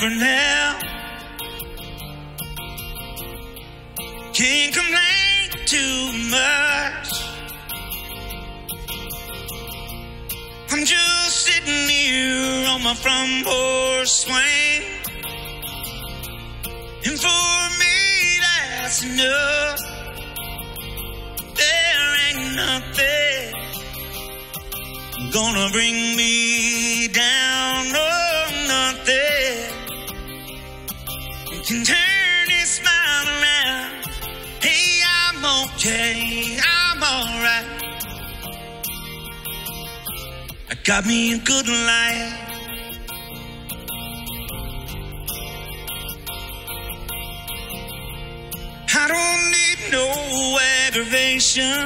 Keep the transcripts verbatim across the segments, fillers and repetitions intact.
for now. Can't complain too much. I'm just sitting here on my front porch swing, and for me that's enough. There ain't nothing gonna bring me down, oh, nothing can turn this smile around. Hey, I'm okay, I'm alright. I got me a good life. I don't need no aggravation.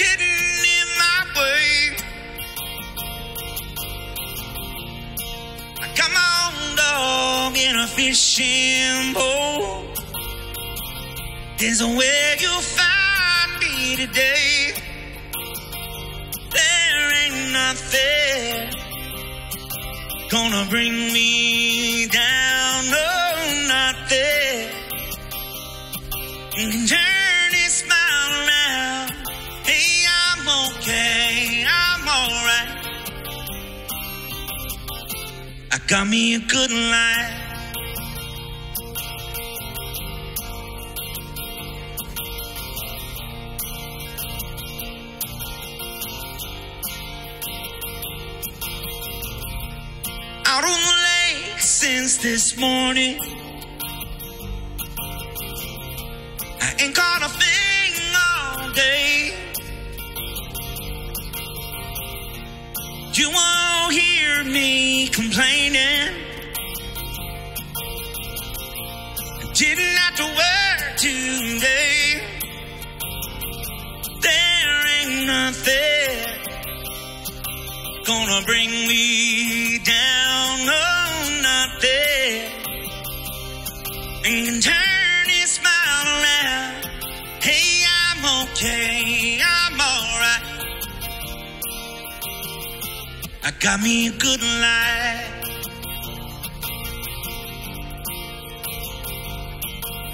Getting in my way. I got my own dog in a fishing bowl. There's a way you'll find today. There ain't nothing gonna bring me down, oh, nothing can turn this smile around. Hey, I'm okay, I'm alright. I got me a good life. Out on the lake since this morning, I ain't caught a thing all day. You won't hear me complaining. I didn't have to work today. There ain't nothing gonna bring me down. And can turn his smile around. Hey, I'm okay, I'm alright. I got me a good life.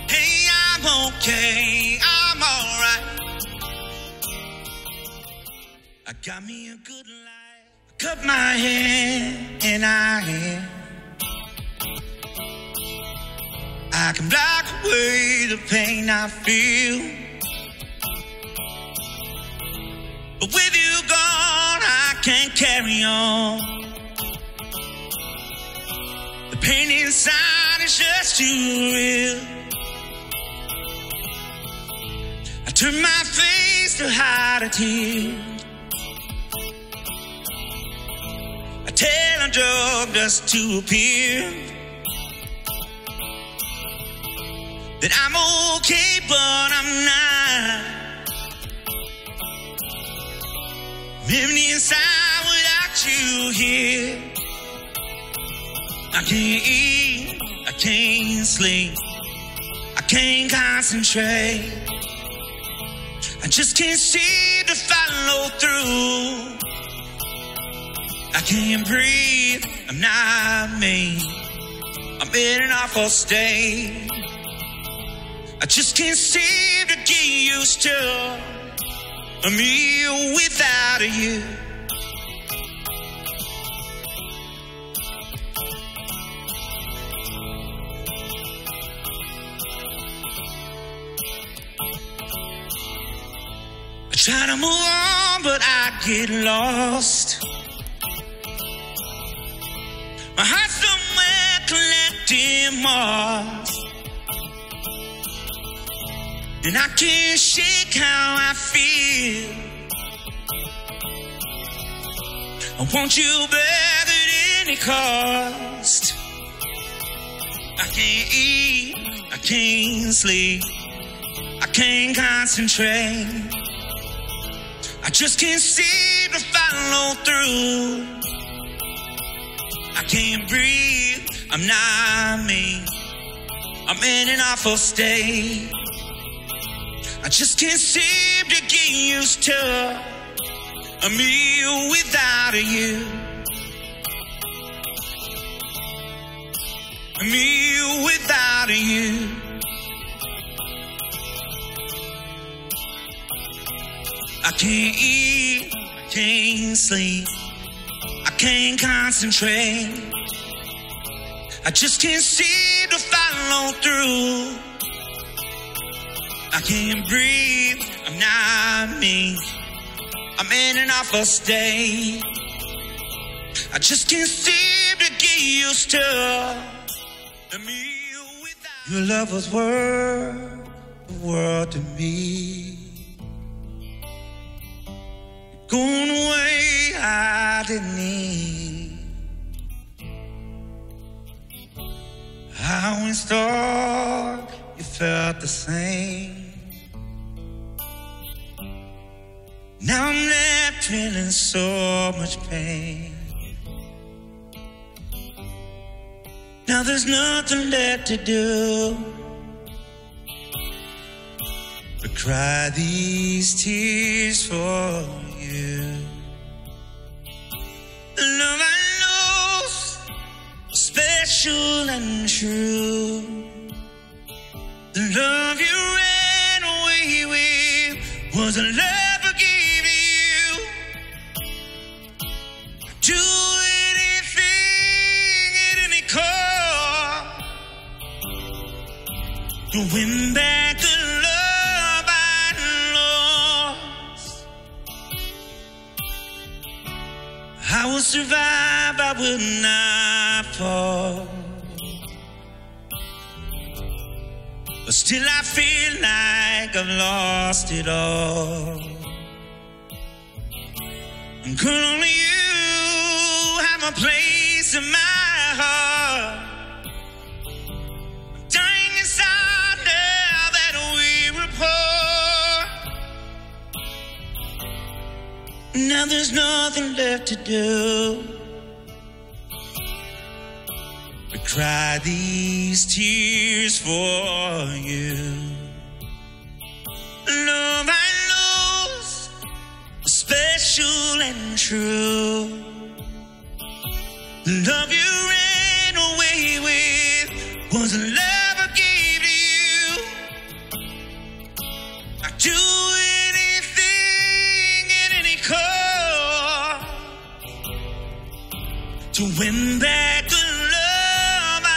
Hey, I'm okay, I'm alright. I got me a good life. I cut my hair and I am. I can block away the pain I feel, but with you gone, I can't carry on. The pain inside is just too real. I turn my face to hide a tear. I tell a joke just to appear that I'm okay, but I'm not. Living inside without you here. I can't eat, I can't sleep, I can't concentrate. I just can't seem to follow through. I can't breathe, I'm not me. I'm in an awful state. I just can't seem to get used to a meal without you. I try to move on, but I get lost. My heart's somewhere collecting moss, and I can't shake how I feel. I want you back at any cost. I can't eat, I can't sleep, I can't concentrate. I just can't seem to follow through. I can't breathe, I'm not me. I'm in an awful state. I just can't seem to get used to a meal without you. me without you. I can't eat, I can't sleep, I can't concentrate, I just can't seem to follow through. I can't breathe, I'm not me, I'm in an awful state. I just can't seem to get used to me without. Your love was worth the world to me. You're going away, I didn't need. I went dark, you felt the same. Now I'm left feeling so much pain. Now there's nothing left to do but cry these tears for you. Love I know's special and true. The love you ran away with was a love I gave to you. I'd do anything at any cost to win back the love I lost. I will survive, I will not fall, but still I feel like I've lost it all. And could only you have a place in my heart. Now there's nothing left to do but cry these tears for you. Love I know's special and true. The love you ran away with was a love I gave to you. I do to win back the love I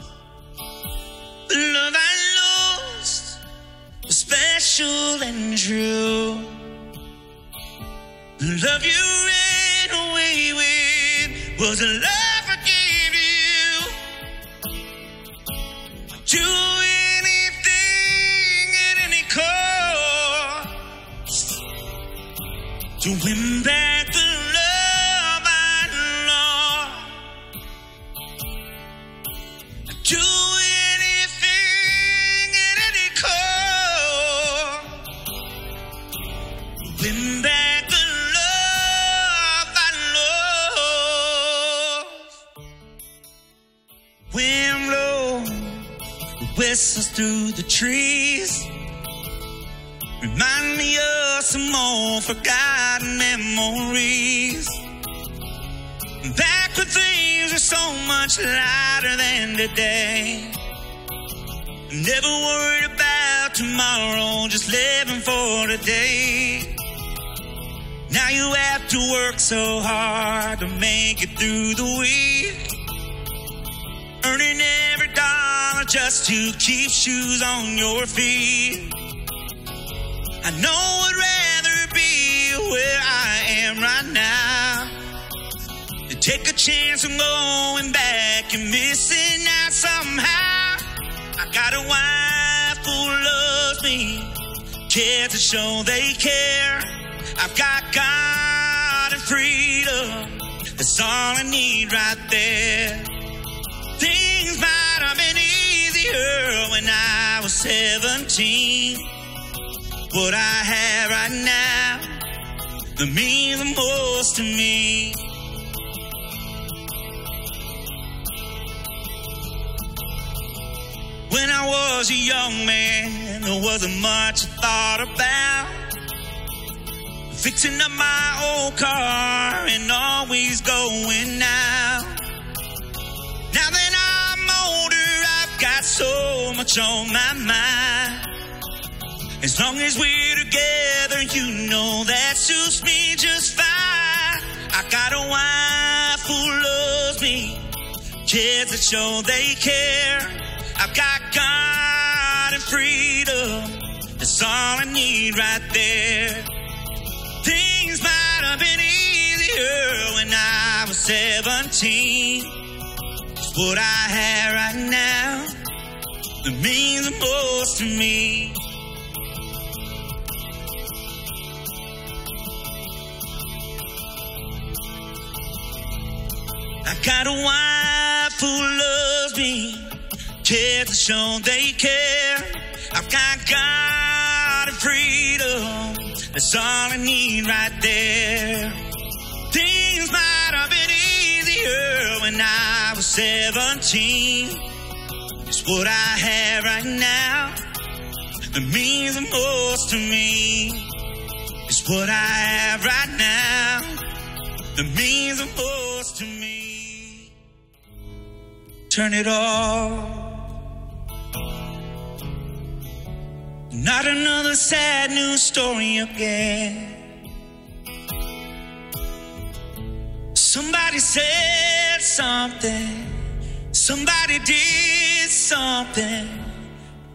lost. The love I lost was special and true. The love you ran away with was a love I gave to you. I'd do anything at any cost to win back the win back the love I lost. Wind blows, whistles through the trees, remind me of some old forgotten memories. Back when things were so much lighter than today. Never worried about tomorrow, just living for today. Now you have to work so hard to make it through the week, earning every dollar just to keep shoes on your feet. I know I'd rather be where I am right now, to take a chance on going back and missing out somehow. I got a wife who loves me, cares to show they care. I've got God and freedom, that's all I need right there. Things might have been easier when I was seventeen. What I have right now, it means the most to me. When I was a young man, there wasn't much I thought about. Fixing up my old car and always going out. so much on my mind. As long as we're together, you know that suits me just fine. I got a wife who loves me, kids that show they care. I've got God and freedom, that's all I need right there. Things might have been easier when I was seventeen. It's what I have right now that means the most to me. I got a wife who loves me, kids that show they care. I've got God and freedom, that's all I need right there. Things might have been easier when I was seventeen. It's what I have right now that means the most to me. It's what I have right now that means the most to me. Turn it off. Not another sad news story again. Somebody said something, somebody did something,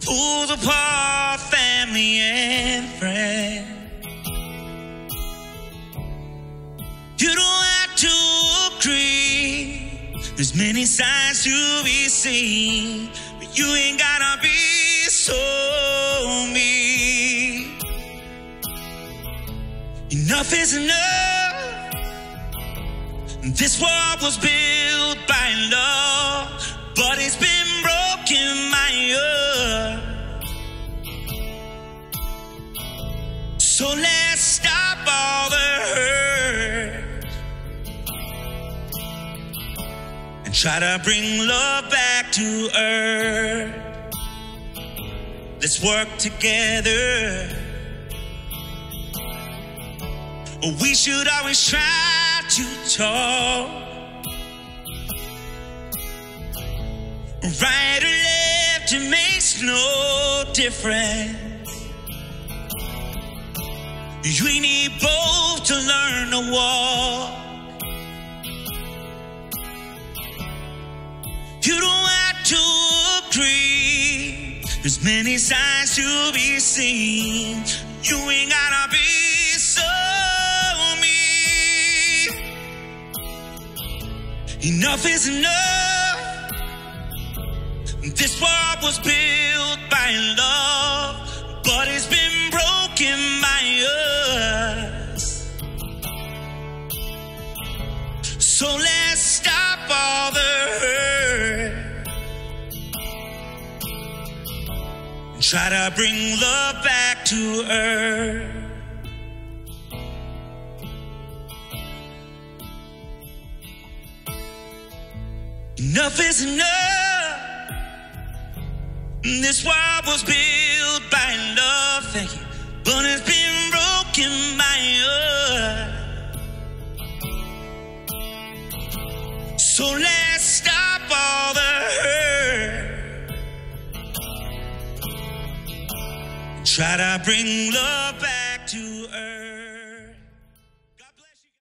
pulled apart family and friends. You don't have to agree, there's many signs to be seen, but you ain't gotta be so mean. Enough is enough. This world was built by love, but it's been broken by us. So let's stop all the hurt, try to bring love back to earth. Let's work together. We should always try to talk, right or left, it makes no difference. We need both to learn to walk. You don't have to agree, there's many signs to be seen. You ain't gotta be so mean. Enough is enough. This world was built by love, but it's been broken by us. So let's stop all the hurt, try to bring love back to earth. Enough is enough. This world was built by love, thank you, but it's been broken by us. So let's stop all the hurt, try to bring love back to earth.